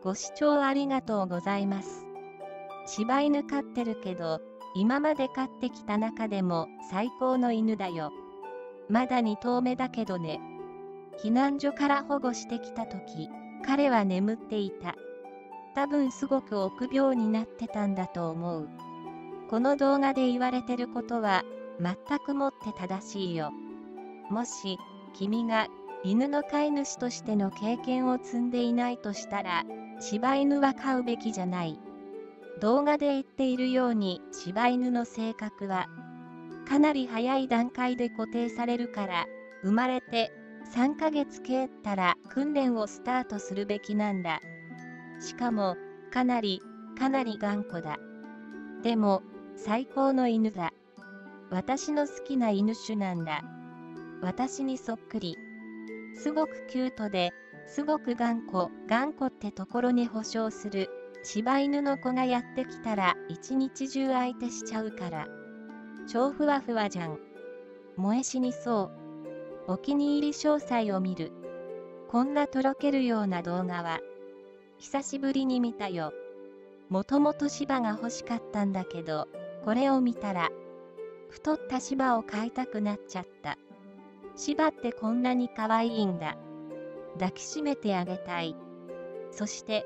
ご視聴ありがとうございます。柴犬飼ってるけど、今まで飼ってきた中でも最高の犬だよ。まだ2頭目だけどね。避難所から保護してきた時、彼は眠っていた。多分すごく臆病になってたんだと思う。この動画で言われてることは、全くもって正しいよ。もし、君が犬の飼い主としての経験を積んでいないとしたら、柴犬は飼うべきじゃない。動画で言っているように、柴犬の性格は、かなり早い段階で固定されるから、生まれて3ヶ月経ったら訓練をスタートするべきなんだ。しかも、かなり頑固だ。でも、最高の犬だ。私の好きな犬種なんだ。私にそっくり。すごくキュートで、すごく頑固ってところに保証する。柴犬の子がやってきたら一日中相手しちゃうから。超ふわふわじゃん。萌え死にそう。お気に入り詳細を見る。こんなとろけるような動画は、久しぶりに見たよ。もともと柴が欲しかったんだけど、これを見たら、太った柴を飼いたくなっちゃった。柴ってこんなに可愛いんだ。抱きしめてあげたい。そして、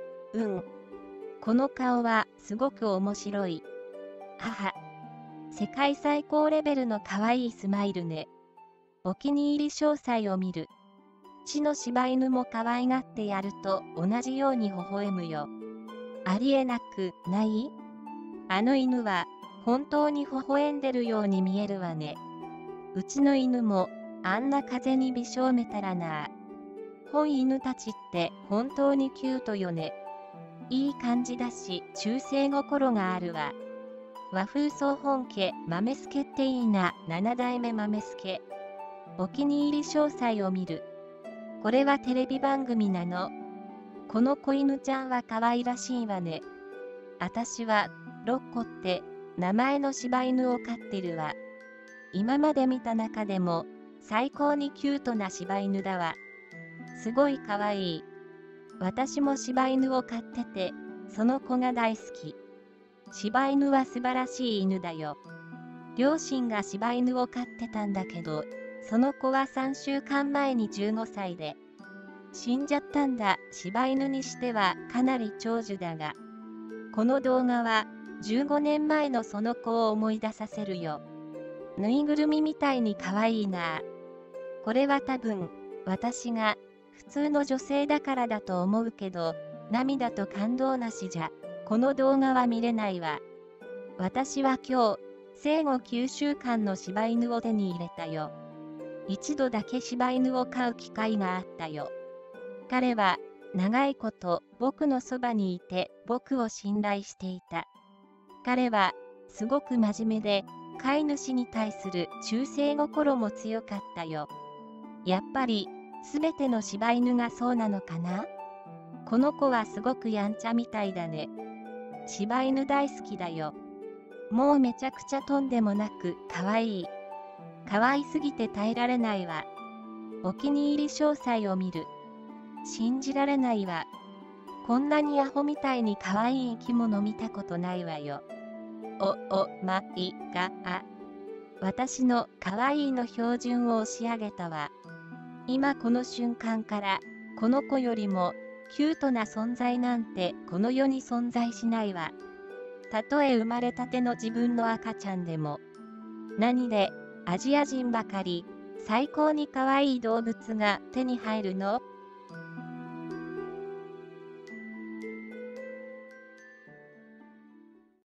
この顔はすごく面白い。母。世界最高レベルの可愛いスマイルね。お気に入り詳細を見る。ちの柴犬も可愛がってやると同じように微笑むよ。ありえなくない?あの犬は本当に微笑んでるように見えるわね。うちの犬もあんな風に微笑めたらな。本犬たちって本当にキュートよね。いい感じだし、忠誠心があるわ。和風総本家、豆助っていいな、7代目豆助。お気に入り詳細を見る。これはテレビ番組なの。この子犬ちゃんは可愛らしいわね。あたしは、ロッコって、名前の柴犬を飼ってるわ。今まで見た中でも、最高にキュートな柴犬だわ。すごい可愛い。私も柴犬を飼ってて、その子が大好き。柴犬は素晴らしい犬だよ。両親が柴犬を飼ってたんだけど、その子は3週間前に15歳で、死んじゃったんだ。柴犬にしてはかなり長寿だが、この動画は15年前のその子を思い出させるよ。ぬいぐるみみたいに可愛いな。これは多分、私が、普通の女性だからだと思うけど、涙と感動なしじゃ、この動画は見れないわ。私は今日、生後9週間の柴犬を手に入れたよ。一度だけ柴犬を飼う機会があったよ。彼は、長いこと僕のそばにいて、僕を信頼していた。彼は、すごく真面目で、飼い主に対する忠誠心も強かったよ。やっぱり、すべての柴犬がそうなのかな?この子はすごくやんちゃみたいだね。柴犬大好きだよ。もうめちゃくちゃとんでもなく可愛い。可愛すぎて耐えられないわ。お気に入り詳細を見る。信じられないわ。こんなにアホみたいに可愛い生き物見たことないわよ。おまいが。私の可愛いの標準を押し上げたわ。今この瞬間から、この子よりも、キュートな存在なんてこの世に存在しないわ。たとえ生まれたての自分の赤ちゃんでも。何で、アジア人ばかり、最高に可愛い動物が手に入るの?